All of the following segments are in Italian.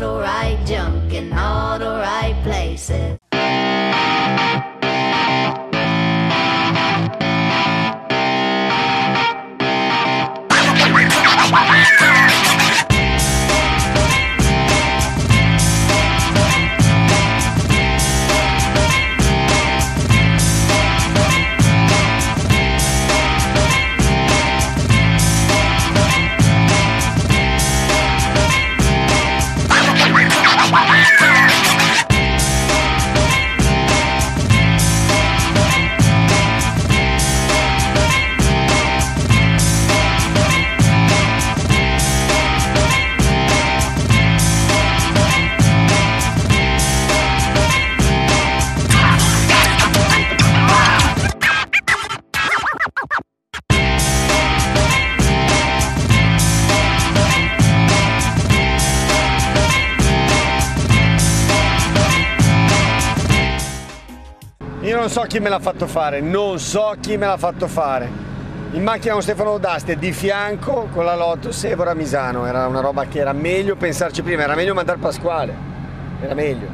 the right junk in all the right places. Io non so chi me l'ha fatto fare, In macchina con Stefano D'Aste di fianco con la Lotus Evora Misano, era una roba che era meglio pensarci prima, era meglio mandare Pasquale, era meglio.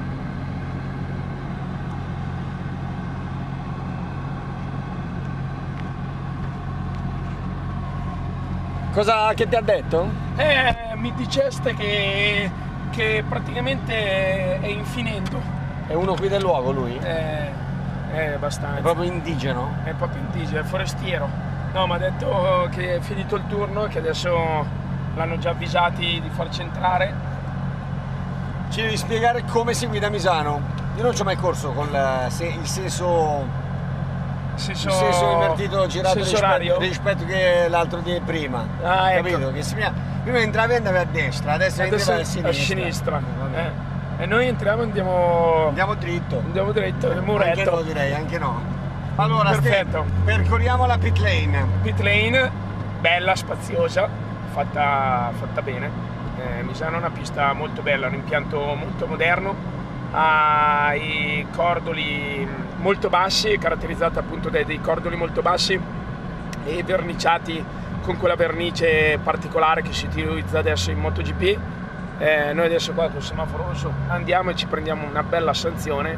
Cosa che ti ha detto? Mi diceste che praticamente è infinito. È uno qui del luogo lui? Abbastanza. È proprio indigeno? È proprio indigeno, è forestiero. No, mi ha detto che è finito il turno e che adesso l'hanno già avvisati di farci entrare. Ci devi spiegare come si guida a Misano. Io non ci ho mai corso con il senso invertito girato rispetto che l'altro di prima. Ah, capito? Ecco. Che prima entravi e andavi a destra, adesso entravi a sinistra. E noi entriamo e andiamo dritto, il muretto. Anche no, direi, anche no. Allora, perfetto. Percorriamo la pit lane. Pit lane, bella, spaziosa, fatta bene. Misano è una pista molto bella, un impianto molto moderno, ha i cordoli molto bassi, caratterizzata appunto da dei cordoli molto bassi e verniciati con quella vernice particolare che si utilizza adesso in MotoGP. Noi adesso qua col semaforo rosso andiamo e ci prendiamo una bella sanzione.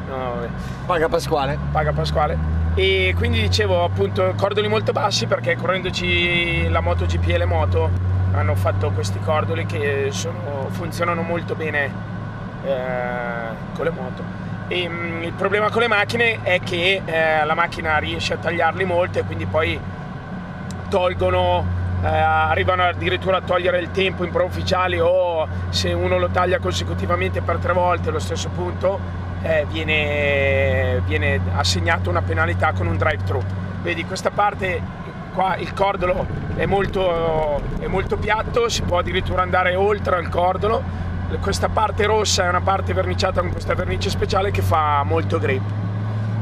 Paga Pasquale. E quindi dicevo appunto cordoli molto bassi perché correndoci la MotoGP e le moto hanno fatto questi cordoli che funzionano molto bene con le moto. E, il problema con le macchine è che la macchina riesce a tagliarli molto e quindi poi arrivano addirittura a togliere il tempo in prova ufficiali, o se uno lo taglia consecutivamente per 3 volte lo stesso punto viene assegnata una penalità con un drive-thru. Vedi questa parte qua, il cordolo è molto piatto, si può addirittura andare oltre il cordolo. Questa parte rossa è una parte verniciata con questa vernice speciale che fa molto grip.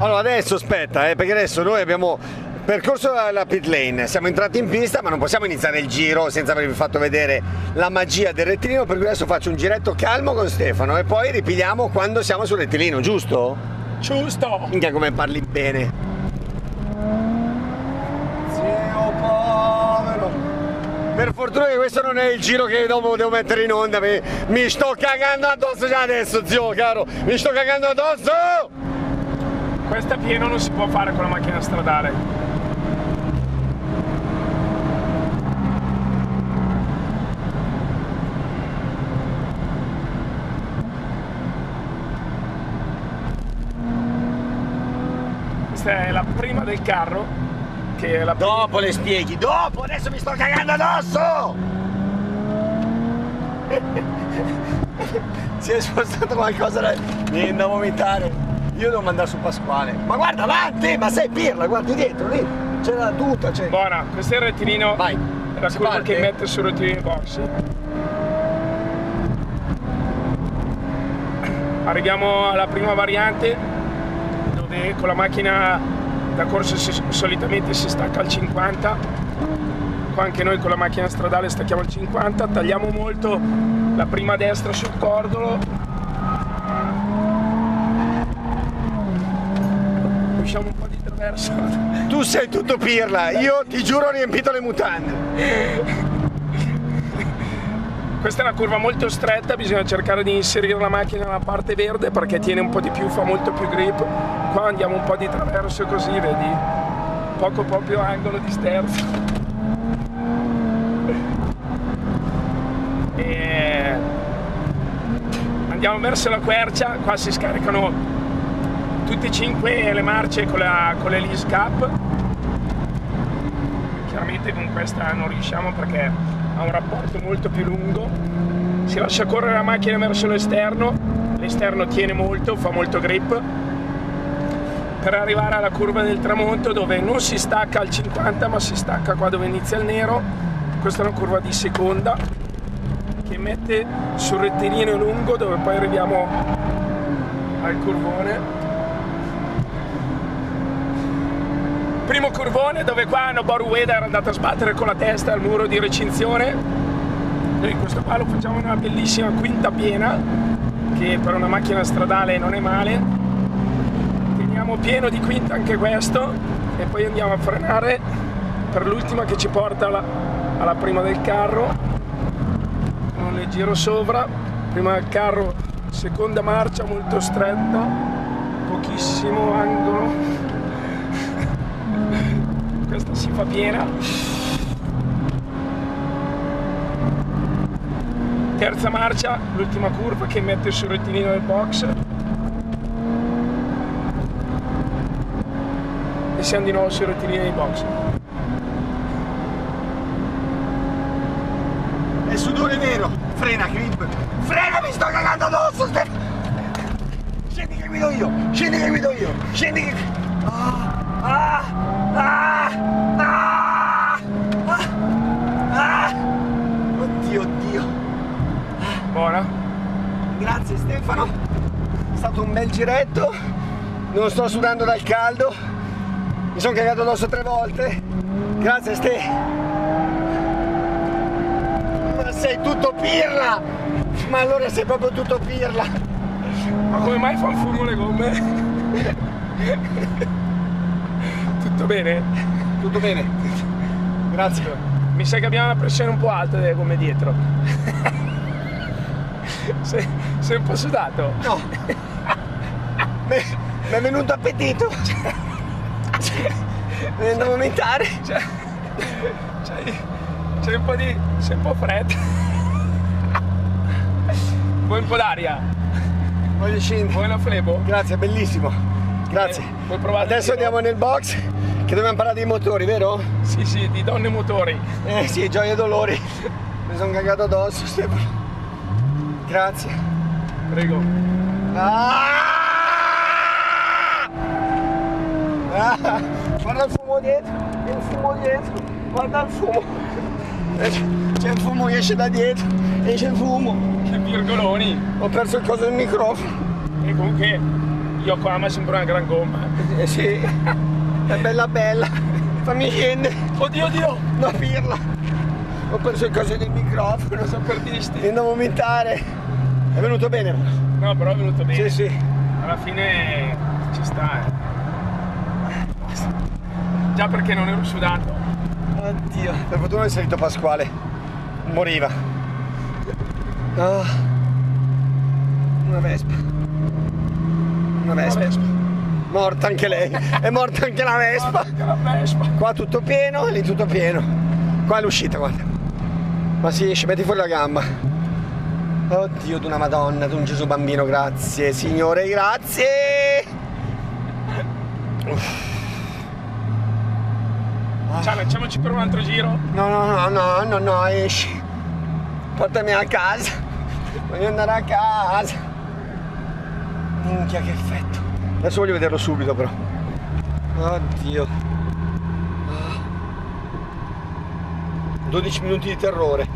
Allora adesso aspetta perché adesso noi abbiamo percorso la pit lane, siamo entrati in pista ma non possiamo iniziare il giro senza avervi fatto vedere la magia del rettilino, per cui adesso faccio un giretto calmo con Stefano e poi ripigliamo quando siamo sul rettilino, giusto? Giusto! Minchia come parli bene! Zio povero! Per fortuna che questo non è il giro che dopo devo mettere in onda, mi sto cagando addosso già adesso, zio caro! Mi sto cagando addosso! Questo a pieno non si può fare con la macchina stradale. È la prima del carro che è la prima. Dopo le spieghi, dopo, adesso mi sto cagando addosso. Si è spostato qualcosa da... mi viene da vomitare. Io devo andare su Pasquale, ma guarda avanti, ma sei pirla, guardi dietro lì c'è la tuta, c'è buona. Questo è il rettilino, vai, la curva che mette sul rettilino box. Arriviamo alla prima variante e con la macchina da corsa solitamente si stacca al 50, qua anche noi con la macchina stradale stacchiamo al 50, tagliamo molto la prima destra sul cordolo, usciamo un po' di traverso. Tu sei tutto pirla, io ti giuro ho riempito le mutande. Questa è una curva molto stretta, bisogna cercare di inserire la macchina nella parte verde perché tiene un po' di più, fa molto più grip. Qua andiamo un po' di traverso così, vedi? Poco proprio angolo di sterzo. E andiamo verso la quercia, qua si scaricano tutte e 5 le marce con le Elise Cup. Chiaramente con questa non riusciamo perché ha un rapporto molto più lungo, si lascia correre la macchina verso l'esterno, l'esterno tiene molto, fa molto grip, per arrivare alla curva del tramonto dove non si stacca al 50 ma si stacca qua dove inizia il nero. Questa è una curva di seconda che mette sul rettilineo lungo dove poi arriviamo al curvone. Primo curvone dove qua Noboru Weda era andato a sbattere con la testa al muro di recinzione. Noi questo qua lo facciamo una bellissima quinta piena, che per una macchina stradale non è male. Teniamo pieno di quinta anche questo e poi andiamo a frenare per l'ultima che ci porta alla prima del carro. Con un leggero sovra, prima del carro, seconda marcia molto stretta, pochissimo angolo. Questa si fa piena. Terza marcia, l'ultima curva che mette sul rettilineo del box. E siamo di nuovo sul rettilineo del box. È sudore nero. Frena, grip. Frena, mi sto cagando addosso. Scendi che guido io. Scendi che guido io. Scendi che... Ah, ah, ah. Oddio, oddio. Buona. Grazie Stefano. È stato un bel giretto. Non sto sudando dal caldo. Mi sono cagato addosso 3 volte. Grazie Ste. Ma sei tutto pirla. Ma allora sei proprio tutto pirla. Ma come mai fa un furgo le gomme? Tutto bene? Tutto bene. Grazie. Mi sa che abbiamo una pressione un po' alta delle gomme dietro. Sei un po' sudato? No. Mi è venuto appetito. Mi andavo a aumentare. C'è un po' di... sei un po' freddo. Vuoi un po' d'aria? Voglio scendere. Vuoi una flebo? Grazie, bellissimo. Grazie. Vuoi provare? Adesso andiamo nel box. Che dobbiamo parlare dei motori, vero? Sì, sì, di donne motori. Sì, gioia e dolori. Mi sono cagato addosso, Stefano. Grazie. Prego. Ah! Ah! Guarda il fumo dietro, c'è il fumo dietro, guarda il fumo. C'è il fumo che esce da dietro, esce il fumo. Che virgoloni. Ho perso il coso del microfono. E comunque, Yokohama sembra una gran gomma. Sì. È bella bella, fammi scendere. Oddio oddio, no pirla. Ho perso il coso del microfono, sono perdisti. Tendo a vomitare. È venuto bene? No, però è venuto bene. Sì, sì. Alla fine ci sta. Basta. Già perché non ero sudato. Oddio. Per fortuna è salito Pasquale. Moriva. Oh. Una vespa. Una vespa. Una vespa. Morta anche lei, è morta anche la Vespa. Qua tutto pieno, lì tutto pieno. Qua è l'uscita, guarda. Ma si esce, metti fuori la gamba. Oddio d'una Madonna, d'un Gesù bambino, grazie Signore, grazie. Ciao, lanciamoci per un altro giro. No, no, no, no, no, no, esci. Portami a casa. Voglio andare a casa. Minchia, che effetto. Adesso voglio vederlo subito però. Oddio. 12 minuti di terrore.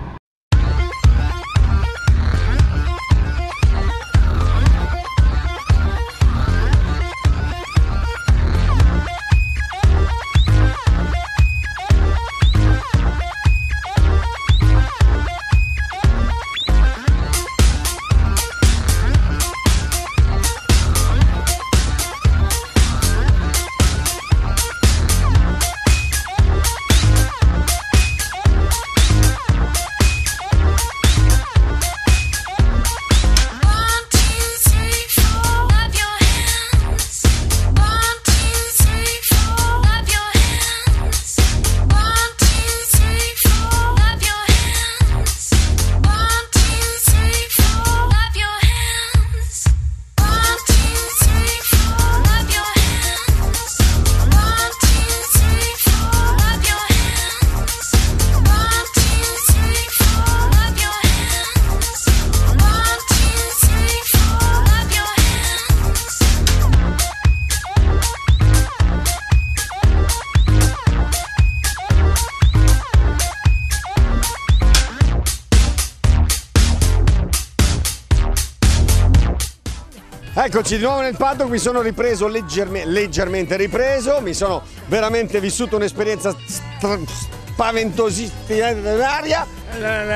Eccoci di nuovo nel paddock, mi sono ripreso leggermente ripreso, mi sono veramente vissuto un'esperienza spaventosissima.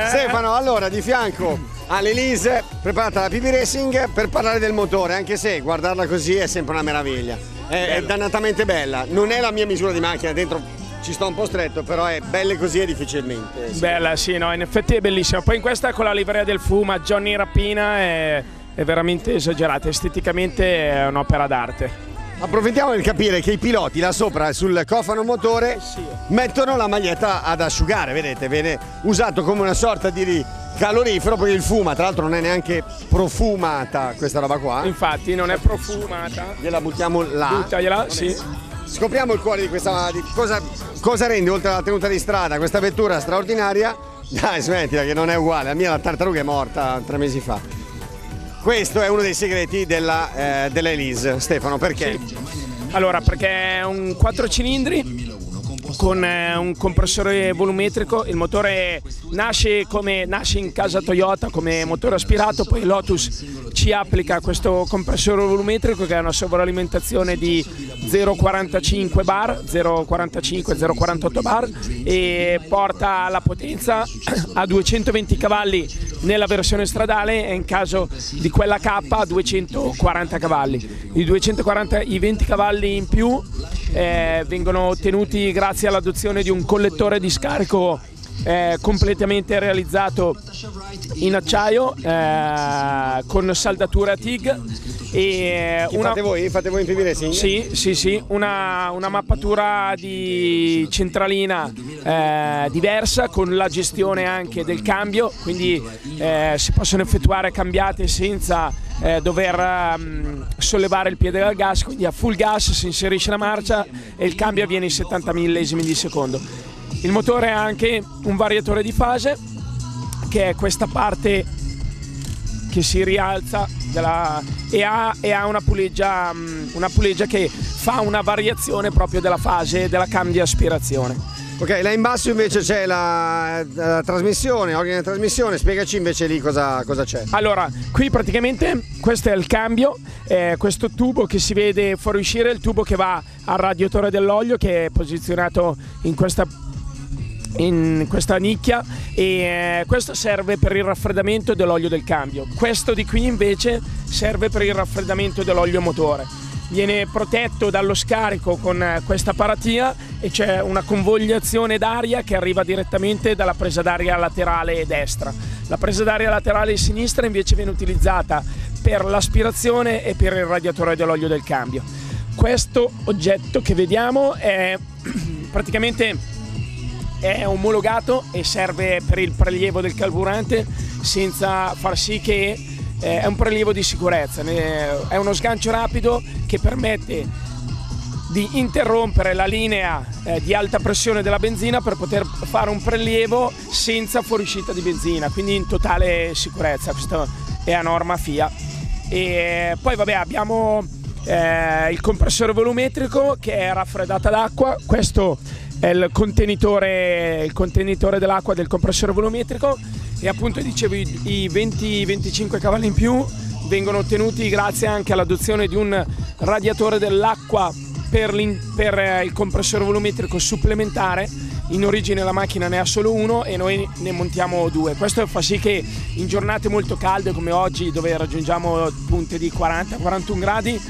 Stefano, allora di fianco all'Elise, preparata la PB Racing per parlare del motore, anche se guardarla così è sempre una meraviglia, è dannatamente bella, non è la mia misura di macchina, dentro ci sto un po' stretto, però è belle così e difficilmente. Sì. Bella, sì, no, in effetti è bellissima. Poi in questa con la livrea del Fuma, Johnny Rapina è veramente esagerata, esteticamente è un'opera d'arte. Approfittiamo di capire che i piloti là sopra sul cofano motore mettono la maglietta ad asciugare, vedete, viene usato come una sorta di calorifero, poi il fuma, tra l'altro non è neanche profumata questa roba qua. Infatti non è profumata. Gliela buttiamo là. Buttagliela, sì. Scopriamo il cuore di questa, cosa rende oltre alla tenuta di strada questa vettura straordinaria. Dai, smettila che non è uguale, la mia la tartaruga è morta 3 mesi fa. Questo è uno dei segreti della dell'Elise, Stefano, perché? Sì. Allora, perché è un 4 cilindri con un compressore volumetrico, il motore nasce in casa Toyota come motore aspirato, poi Lotus ci applica questo compressore volumetrico che è una sovralimentazione di 0,45 bar, 0,48 bar e porta la potenza a 220 cavalli nella versione stradale e in caso di quella K a 240 cavalli. I 20 cavalli in più vengono ottenuti grazie all'adozione di un collettore di scarico completamente realizzato in acciaio con saldature a TIG e una... fate voi in PB Racing? Sì, sì, sì, una mappatura di centralina diversa con la gestione anche del cambio, quindi si possono effettuare cambiate senza dover sollevare il piede dal gas, quindi a full gas si inserisce la marcia e il cambio avviene in 70 millesimi di secondo. Il motore ha anche un variatore di fase che è questa parte che si rialza e ha una puleggia che fa una variazione proprio della fase della cambio aspirazione. Ok, là in basso invece c'è la trasmissione, ordine di trasmissione, spiegaci invece lì cosa c'è. Allora, qui praticamente questo è il cambio, questo tubo che si vede fuoriuscire, il tubo che va al radiatore dell'olio che è posizionato in questa nicchia e questo serve per il raffreddamento dell'olio del cambio. Questo di qui invece serve per il raffreddamento dell'olio motore. Viene protetto dallo scarico con questa paratia e c'è una convogliazione d'aria che arriva direttamente dalla presa d'aria laterale destra. La presa d'aria laterale sinistra invece viene utilizzata per l'aspirazione e per il radiatore dell'olio del cambio. Questo oggetto che vediamo è praticamente omologato e serve per il prelievo del carburante senza far sì che è un prelievo di sicurezza, è uno sgancio rapido che permette di interrompere la linea di alta pressione della benzina per poter fare un prelievo senza fuoriuscita di benzina, quindi in totale sicurezza, questa è a norma FIA. E poi vabbè, abbiamo il compressore volumetrico che è raffreddato ad acqua, questo è il contenitore dell'acqua del compressore volumetrico e appunto dicevo i 20-25 cavalli in più vengono ottenuti grazie anche all'adozione di un radiatore dell'acqua per il compressore volumetrico supplementare. In origine la macchina ne ha solo uno e noi ne montiamo 2. Questo fa sì che in giornate molto calde come oggi, dove raggiungiamo punte di 40-41 gradi,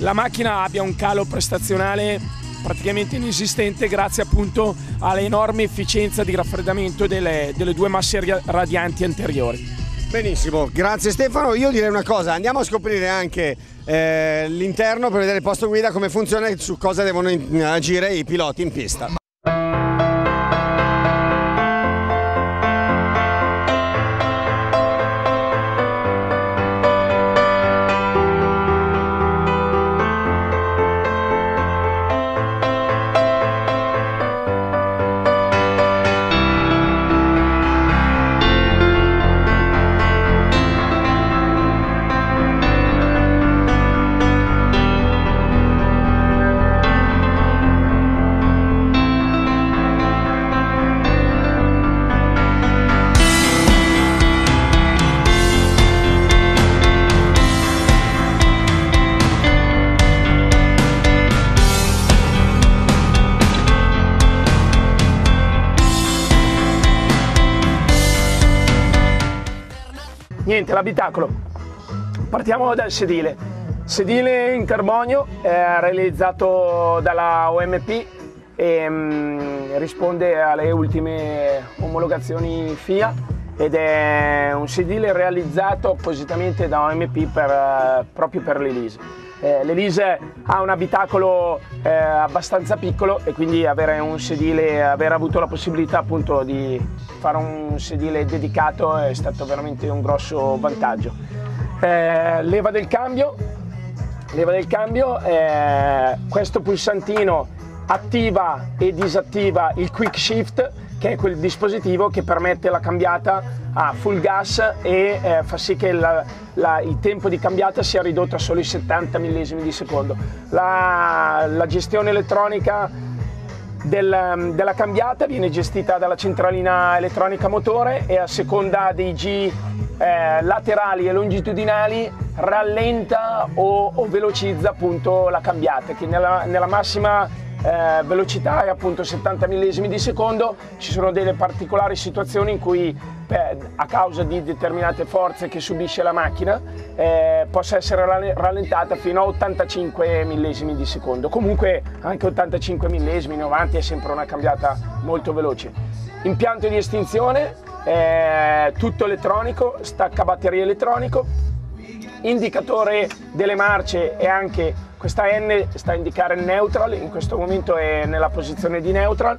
la macchina abbia un calo prestazionale praticamente inesistente grazie appunto all'enorme efficienza di raffreddamento delle 2 masse radianti anteriori. Benissimo, grazie Stefano. Io direi una cosa, andiamo a scoprire anche l'interno per vedere il posto guida, come funziona e su cosa devono agire i piloti in pista. Niente, l'abitacolo. Partiamo dal sedile. Sedile in carbonio, realizzato dalla OMP e risponde alle ultime omologazioni FIA, ed è un sedile realizzato appositamente da OMP proprio per l'Elise. L'Elise ha un abitacolo abbastanza piccolo, e quindi avere un sedile, aver avuto la possibilità appunto di fare un sedile dedicato è stato veramente un grosso vantaggio. Leva del cambio, questo pulsantino attiva e disattiva il quick shift, che è quel dispositivo che permette la cambiata a full gas e fa sì che il tempo di cambiata sia ridotto a solo i 70 millesimi di secondo. La gestione elettronica della cambiata viene gestita dalla centralina elettronica motore, e a seconda dei G laterali e longitudinali rallenta o velocizza appunto la cambiata, che nella massima velocità è appunto 70 millesimi di secondo. Ci sono delle particolari situazioni in cui a causa di determinate forze che subisce la macchina possa essere rallentata fino a 85 millesimi di secondo. Comunque anche 85 millesimi, 90 è sempre una cambiata molto veloce. Impianto di estinzione, tutto elettronico, stacca batteria elettronico, indicatore delle marce, e anche questa N sta a indicare neutral, in questo momento è nella posizione di neutral.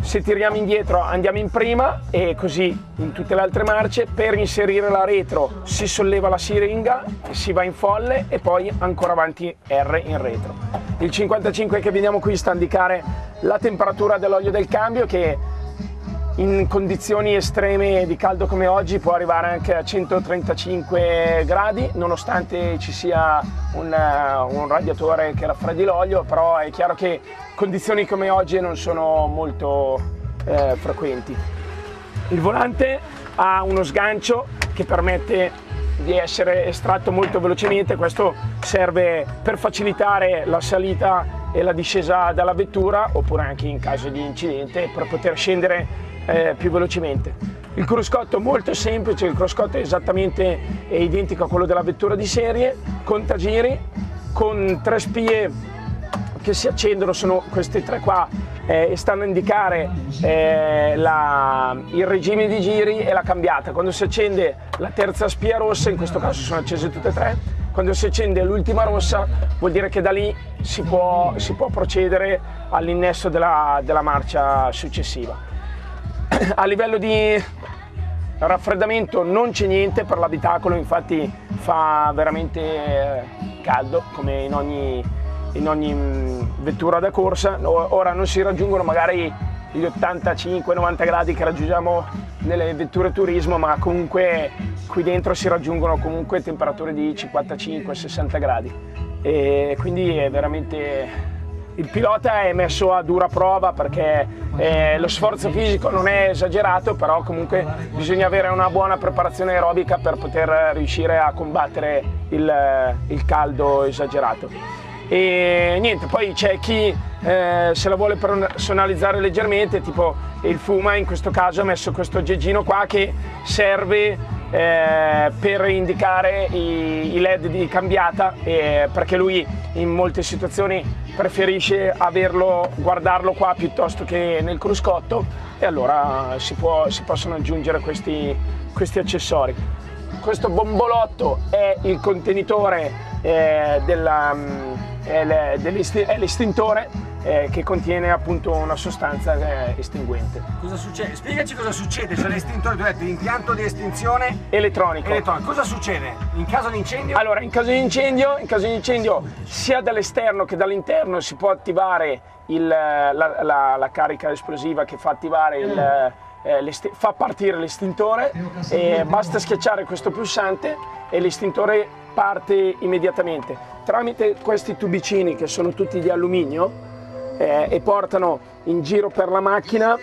Se tiriamo indietro andiamo in prima, e così in tutte le altre marce. Per inserire la retro si solleva la siringa, si va in folle e poi ancora avanti R in retro. Il 55 che vediamo qui sta a indicare la temperatura dell'olio del cambio, che in condizioni estreme di caldo come oggi può arrivare anche a 135 gradi, nonostante ci sia un radiatore che raffreddi l'olio, però è chiaro che condizioni come oggi non sono molto frequenti. Il volante ha uno sgancio che permette di essere estratto molto velocemente. Questo serve per facilitare la salita e la discesa dalla vettura, oppure anche in caso di incidente, per poter scendere più velocemente. Il cruscotto molto semplice, il cruscotto è esattamente identico a quello della vettura di serie, contagiri con tre spie che si accendono, sono queste tre qua, e stanno a indicare il regime di giri e la cambiata. Quando si accende la terza spia rossa, in questo caso sono accese tutte e tre, quando si accende l'ultima rossa vuol dire che da lì si può procedere all'innesto della marcia successiva. A livello di raffreddamento non c'è niente per l'abitacolo, infatti fa veramente caldo come in ogni vettura da corsa. Ora non si raggiungono magari gli 85-90 gradi che raggiungiamo nelle vetture turismo, ma comunque qui dentro si raggiungono comunque temperature di 55-60 gradi, e quindi è veramente... Il pilota è messo a dura prova, perché lo sforzo fisico non è esagerato, però comunque bisogna avere una buona preparazione aerobica per poter riuscire a combattere il caldo esagerato. E niente, poi c'è chi se la vuole personalizzare leggermente, tipo il Fuma in questo caso ha messo questo aggeggino qua che serve per indicare i LED di cambiata, perché lui in molte situazioni preferisce guardarlo qua piuttosto che nel cruscotto, e allora si possono aggiungere questi accessori. Questo bombolotto è il contenitore è l'estintore che contiene appunto una sostanza estinguente. Cosa succede? Spiegaci cosa succede, cioè l'estintore, tu hai detto impianto di estinzione elettronico. Cosa succede in caso di incendio? Allora, in caso di incendio sia dall'esterno che dall'interno si può attivare la carica esplosiva che fa attivare fa partire l'estintore, e basta schiacciare questo pulsante e l'estintore parte immediatamente. Tramite questi tubicini che sono tutti di alluminio e portano in giro per la macchina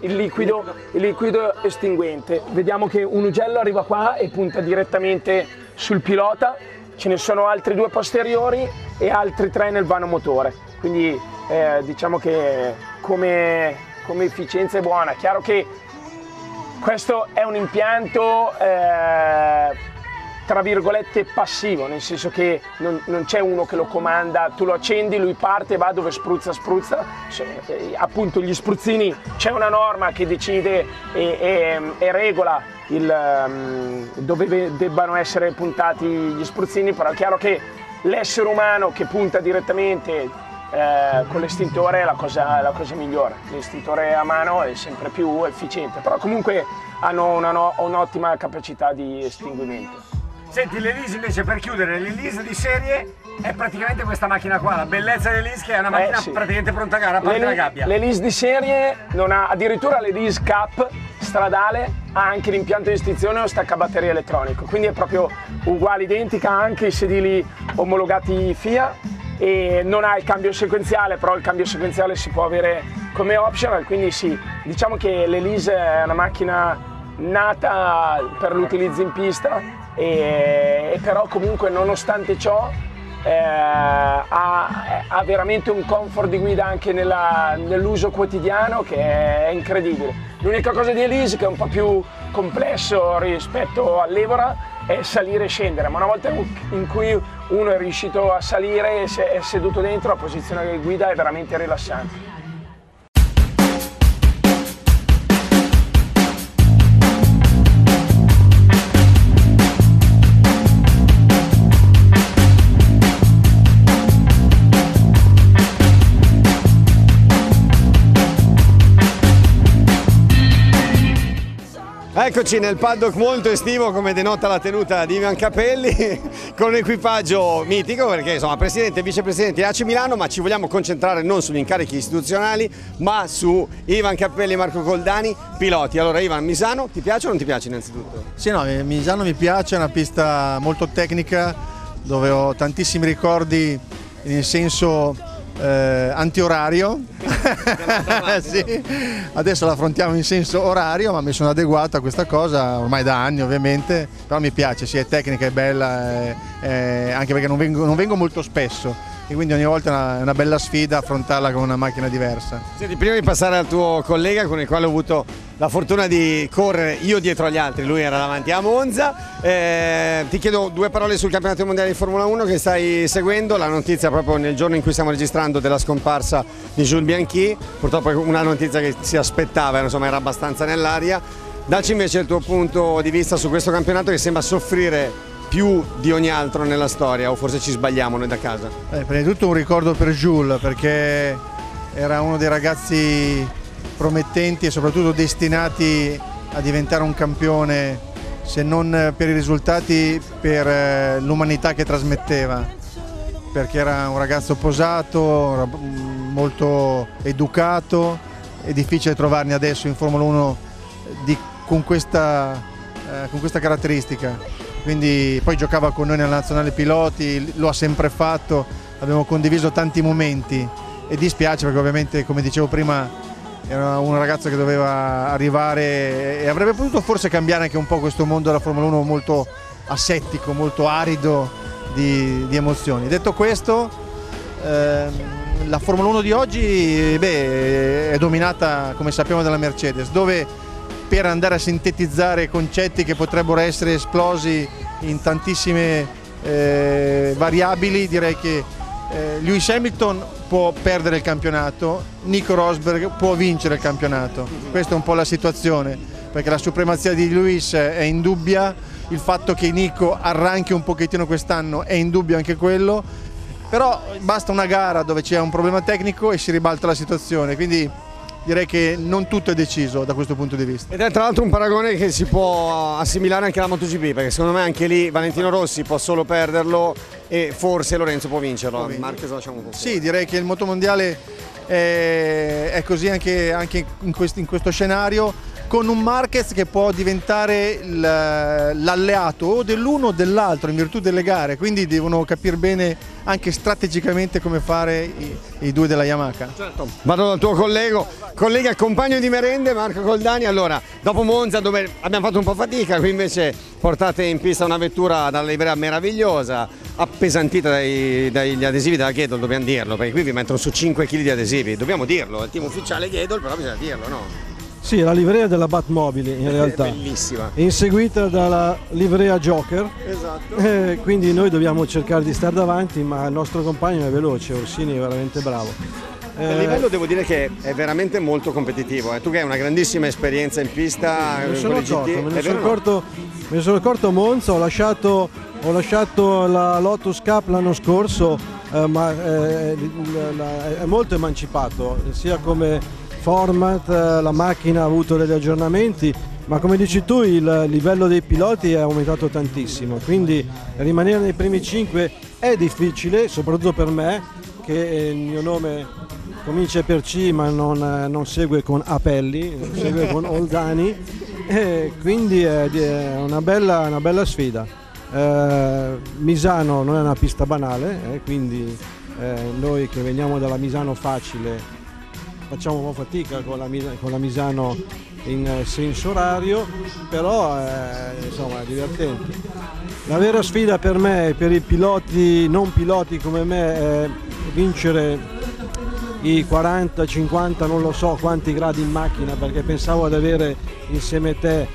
il liquido estinguente. Vediamo che un ugello arriva qua e punta direttamente sul pilota, ce ne sono altri due posteriori e altri tre nel vano motore, quindi diciamo che come efficienza è buona. Chiaro che Questo è un impianto tra virgolette passivo, nel senso che non c'è uno che lo comanda, tu lo accendi, lui parte, va dove spruzza, appunto gli spruzzini, c'è una norma che decide e regola dove debbano essere puntati gli spruzzini, però è chiaro che l'essere umano che punta direttamente con l'estintore è la cosa migliore, l'estintore a mano è sempre più efficiente, però comunque hanno un'ottima capacità di estinguimento. Senti, l'Elise invece, per chiudere, l'Elise di serie è praticamente questa macchina qua, la bellezza dell'Elise, che è una macchina sì, praticamente pronta a gara, a parte la gabbia. L'Elise di serie non ha, addirittura l'Elise Cup stradale ha anche l'impianto di estinzione o staccabatteria elettronico, quindi è proprio uguale, identica, anche i sedili omologati FIA, e non ha il cambio sequenziale, però il cambio sequenziale si può avere come optional, quindi sì, diciamo che l'Elise è una macchina nata per l'utilizzo in pista, e però comunque nonostante ciò ha veramente un comfort di guida anche nell'uso quotidiano che è incredibile. L'unica cosa di Elise che è un po' più complesso rispetto all'Evora è salire e scendere, ma una volta in cui uno è riuscito a salire e è seduto dentro, la posizione di guida è veramente rilassante. Eccoci nel paddock molto estivo, come denota la tenuta di Ivan Capelli, con un equipaggio mitico perché insomma presidente e vicepresidente di AC Milano, ma ci vogliamo concentrare non sugli incarichi istituzionali ma su Ivan Capelli e Marco Coldani, piloti. Allora Ivan, Misano ti piace o non ti piace innanzitutto? Sì, no, Misano mi piace, è una pista molto tecnica dove ho tantissimi ricordi nel senso antiorario. Sì. Adesso la affrontiamo in senso orario, ma mi sono adeguato a questa cosa ormai da anni ovviamente, però mi piace, sì, è tecnica, è bella, anche perché non vengo molto spesso e quindi ogni volta è una bella sfida affrontarla con una macchina diversa. Senti, prima di passare al tuo collega con il quale ho avuto la fortuna di correre io dietro agli altri, lui era davanti a Monza, ti chiedo due parole sul campionato mondiale di Formula 1 che stai seguendo, la notizia proprio nel giorno in cui stiamo registrando della scomparsa di Jules Bianchi, purtroppo è una notizia che si aspettava, insomma era abbastanza nell'aria. Dacci invece il tuo punto di vista su questo campionato che sembra soffrire più di ogni altro nella storia, o forse ci sbagliamo noi da casa? Prima di tutto un ricordo per Jules, perché era uno dei ragazzi promettenti e soprattutto destinati a diventare un campione, se non per i risultati, per l'umanità che trasmetteva, perché era un ragazzo posato, molto educato, è difficile trovarne adesso in Formula 1 con questa caratteristica, quindi poi giocava con noi nella nazionale piloti, lo ha sempre fatto, abbiamo condiviso tanti momenti e dispiace perché ovviamente, come dicevo prima, era un ragazzo che doveva arrivare e avrebbe potuto forse cambiare anche un po' questo mondo della Formula 1 molto asettico, molto arido di emozioni. Detto questo, la Formula 1 di oggi è dominata, come sappiamo, dalla Mercedes, dove per andare a sintetizzare concetti che potrebbero essere esplosi in tantissime variabili, direi che Lewis Hamilton può perdere il campionato, Nico Rosberg può vincere il campionato. Questa è un po' la situazione, perché la supremazia di Lewis è indubbia, il fatto che Nico arranchi un pochettino quest'anno è indubbio anche quello, però basta una gara dove c'è un problema tecnico e si ribalta la situazione, quindi direi che non tutto è deciso da questo punto di vista. Ed è tra l'altro un paragone che si può assimilare anche alla MotoGP, perché secondo me anche lì Valentino Rossi può solo perderlo e forse Lorenzo può vincerlo. Marquez lo lasciamo un po' fuori. Sì, direi che il motomondiale è così anche in questo scenario, con un Marquez che può diventare l'alleato o dell'uno o dell'altro in virtù delle gare, quindi devono capire bene anche strategicamente come fare i due della Yamaha. Certo. Vado dal tuo collega compagno di merende Marco Coldani. Allora, dopo Monza dove abbiamo fatto un po' fatica, qui invece portate in pista una vettura dalla livrea meravigliosa, appesantita dagli adesivi della Ghedol, dobbiamo dirlo, perché qui vi mettono su 5 kg di adesivi, dobbiamo dirlo, è il team ufficiale Ghedol, però bisogna dirlo, no? Sì, la livrea della Batmobile in realtà. Bellissima. Inseguita dalla livrea Joker. Esatto. Quindi noi dobbiamo cercare di stare davanti, ma il nostro compagno è veloce, Orsini è veramente bravo. Il livello devo dire che è veramente molto competitivo. Tu che hai una grandissima esperienza in pista. Me ne sono accorto a Monza, ho lasciato la Lotus Cup l'anno scorso, ma è molto emancipato, sia come format, la macchina ha avuto degli aggiornamenti, ma come dici tu il livello dei piloti è aumentato tantissimo, quindi rimanere nei primi 5 è difficile, soprattutto per me, che il mio nome comincia per C ma non segue con Apelli, segue con Oldani, e quindi è una bella sfida. Misano non è una pista banale, quindi noi che veniamo dalla Misano facile facciamo un po' fatica con la Misano in senso orario, però insomma è divertente. La vera sfida per me e per i piloti non piloti come me è vincere i 40, 50, non lo so quanti gradi in macchina, perché pensavo ad avere insieme a te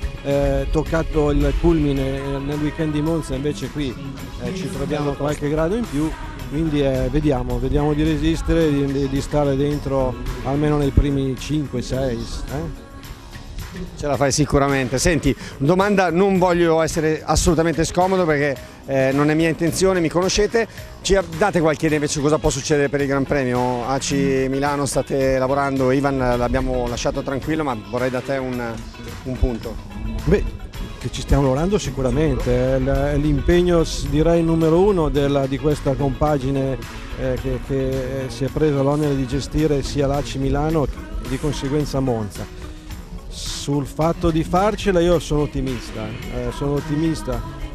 toccato il culmine nel weekend di Monza, invece qui ci troviamo qualche grado in più, quindi vediamo di resistere, di stare dentro almeno nei primi 5, 6. Ce la fai sicuramente. Senti, domanda, non voglio essere assolutamente scomodo perché non è mia intenzione, mi conoscete. Ci date qualche idea invece cosa può succedere per il Gran Premio? AC Milano state lavorando, Ivan l'abbiamo lasciato tranquillo, ma vorrei da te un punto. Beh, che ci stiamo lavorando sicuramente, è l'impegno direi numero uno di questa compagine che si è presa l'onere di gestire sia l'AC Milano che di conseguenza Monza. Sul fatto di farcela io sono ottimista,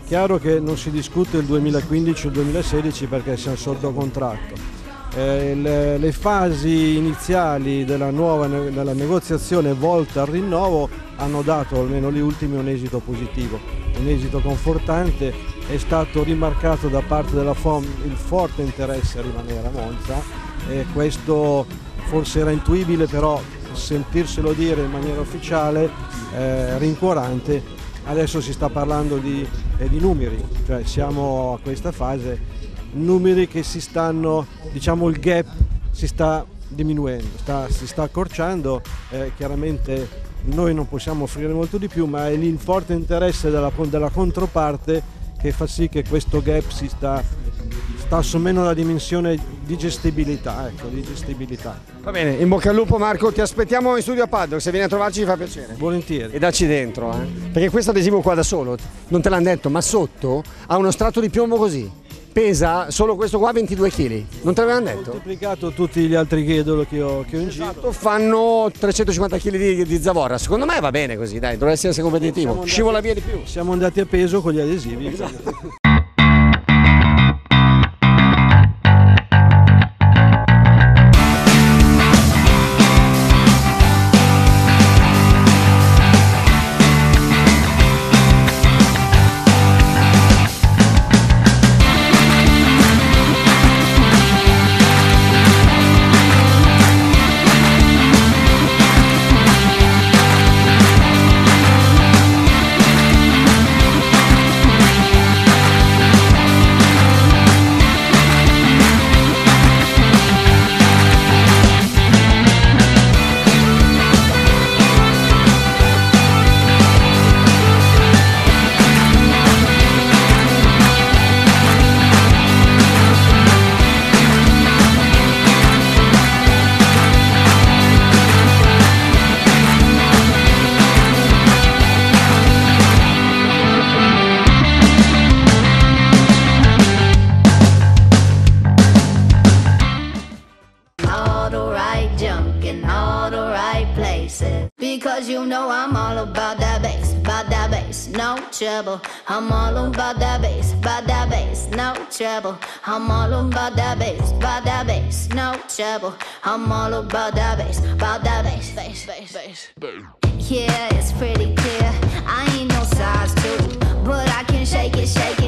Chiaro che non si discute il 2015 o il 2016 perché siamo sotto contratto. Le fasi iniziali della negoziazione volta al rinnovo hanno dato, almeno gli ultimi, un esito positivo, un esito confortante. È stato rimarcato da parte della FOM il forte interesse a rimanere a Monza, e questo forse era intuibile, però sentirselo dire in maniera ufficiale rincuorante. Adesso si sta parlando di numeri, cioè siamo a questa fase, numeri che si stanno, diciamo il gap si sta diminuendo, si sta accorciando, chiaramente noi non possiamo offrire molto di più, ma è il forte interesse della controparte che fa sì che questo gap sta assumendo la dimensione di gestibilità, ecco, di gestibilità. Va bene, in bocca al lupo Marco, ti aspettiamo in studio a Paddock, se vieni a trovarci ci fa piacere. Volentieri. E dacci dentro, perché questo adesivo qua da solo, non te l'hanno detto, ma sotto ha uno strato di piombo così, pesa solo questo qua 22 kg, non te l'avevano detto? Ho moltiplicato tutti gli altri Ghedol che ho in giro. Esatto, fanno 350 kg di zavorra, secondo me va bene così, dai, dovresti essere competitivo, scivola via di più. Siamo andati a peso con gli adesivi. Esatto. I'm all about that bass, no trouble. I'm all about that bass, no trouble. I'm all about that bass. Yeah, it's pretty clear. I ain't no size two, but I can shake it.